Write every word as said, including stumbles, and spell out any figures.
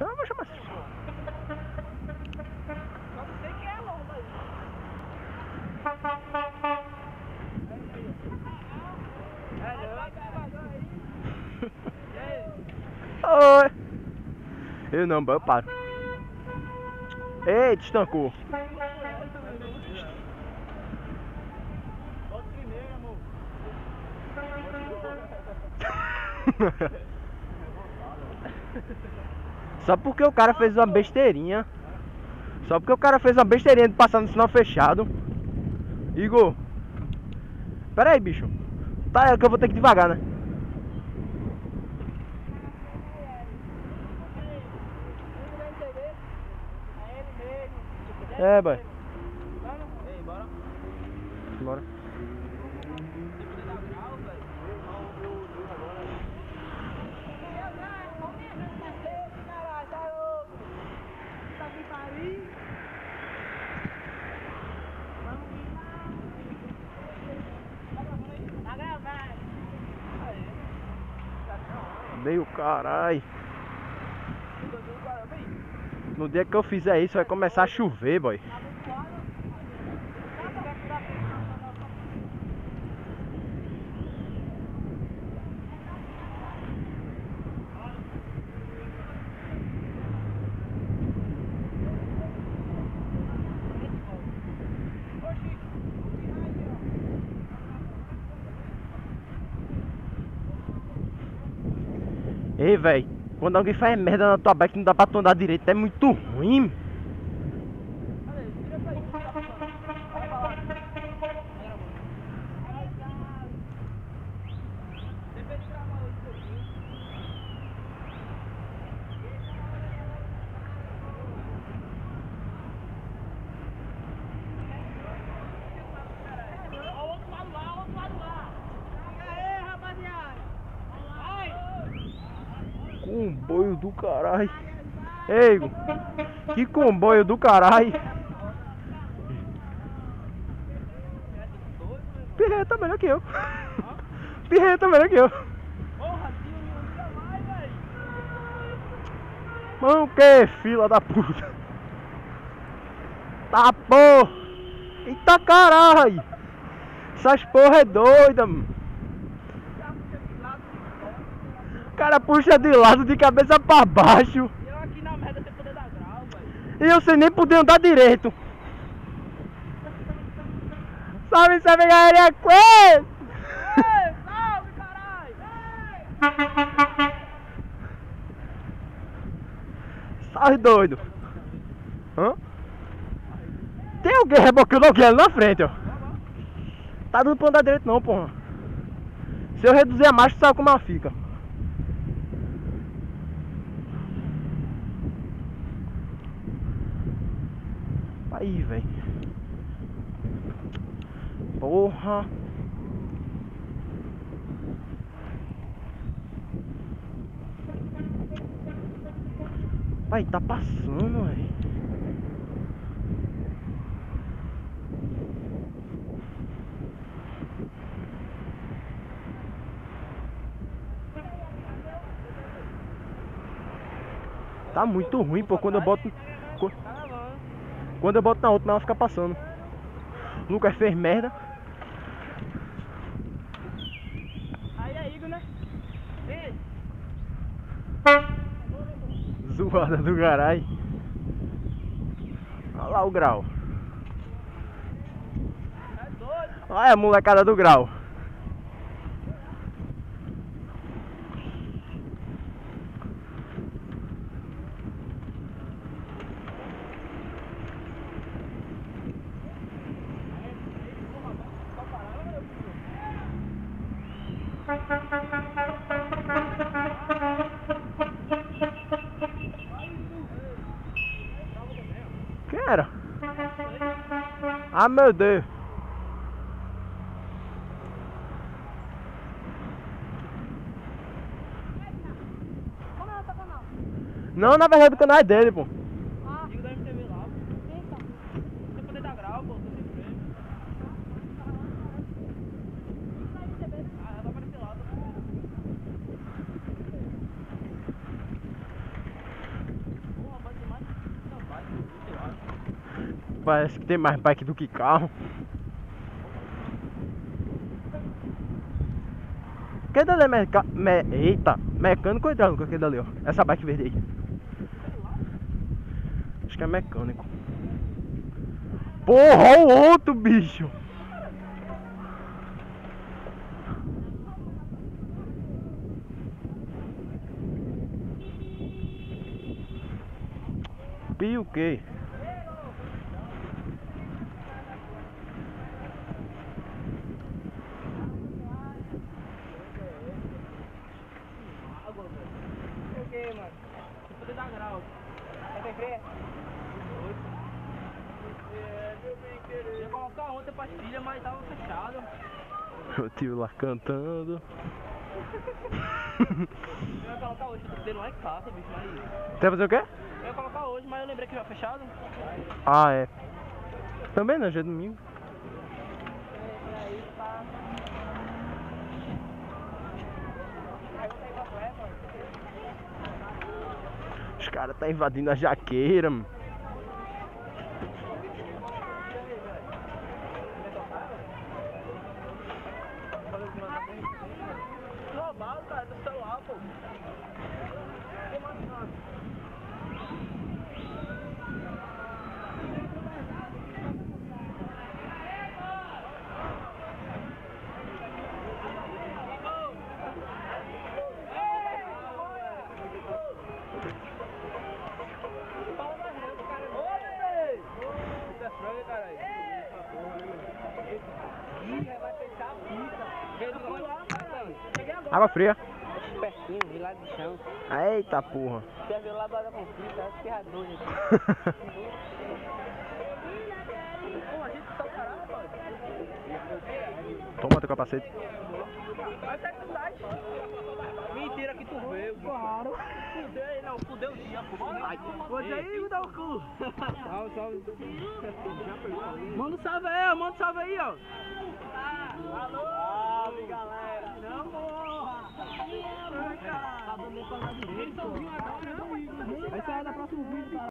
Não, vou chamar assim. Não sei que é longa aí. Eu não, eu paro. Ei, destancou. Só porque o cara fez uma besteirinha. Só porque o cara fez uma besteirinha de passar no sinal fechado. Igor, pera aí, bicho. Tá, é que eu vou ter que devagar, né? É, boy. Bora. Bora. Dei o carai. No dia que eu fizer isso vai começar a chover, boy. Ei, velho, quando alguém faz merda na tua bike não dá pra tu andar direito, é muito ruim. Comboio do caralho. Ei, que comboio do caralho. Pirreia tá melhor que eu. Pirreia tá melhor que eu. Mano, que fila da puta. Tá porra. Eita caralho. Essas porra é doida, mano. O cara puxa de lado, de cabeça pra baixo. E eu aqui na merda sem poder dar grau, velho. E eu sem nem poder andar direito. Salve, salve, galera! Ei, salve, caralho! Salve, doido! Hã? Tem alguém rebocando alguém ali na frente, ó. Tá dando pra andar direito não, porra. Se eu reduzir a marcha, sabe como ela fica. Aí, velho. Porra. Vai, tá passando, velho. Tá muito ruim, pô, quando eu boto... Quando eu boto na outra, ela fica passando. Lucas fez merda. Aí é Igor, né? Ei. Zoada do caralho. Olha lá o grau. Olha a molecada do grau. Quem era? Ah, meu Deus. Não, na verdade o canal é dele, pô. Ah, digo da M T V lá. Você poder dar grau, pô. parece que tem mais bike do que carro. Quem dali é meca... Me... Eita, mecânico ou hidráulico aquele dali, ó? Essa bike verde aí. Acho que é mecânico. Porra, o outro, bicho! Pio que? O tio lá cantando. Eu ia colocar hoje, porque não é que passa, bicho, mas... Você vai fazer o quê? Eu ia colocar hoje, mas eu lembrei que já é fechado. Ah, é. Também não, já é domingo. Os caras tá invadindo a jaqueira, mano. Água fria. Espertinho, de lado do chão. Eita porra. Quer ver o lado da conflita, é ferrador. Pô, a gente tá parado, rapaz. Toma teu capacete. Mentira que tu veio. Claro. Fudeu, não, fudeu o dia, pô. Hoje aí me dá o cu. Salve, salve. Manda um salve aí, ó. Manda um salve aí, ó. Alô, salve, galera. Não, porra. Tá bom, vou falar direito. Vai sair da próxima vídeo, cara.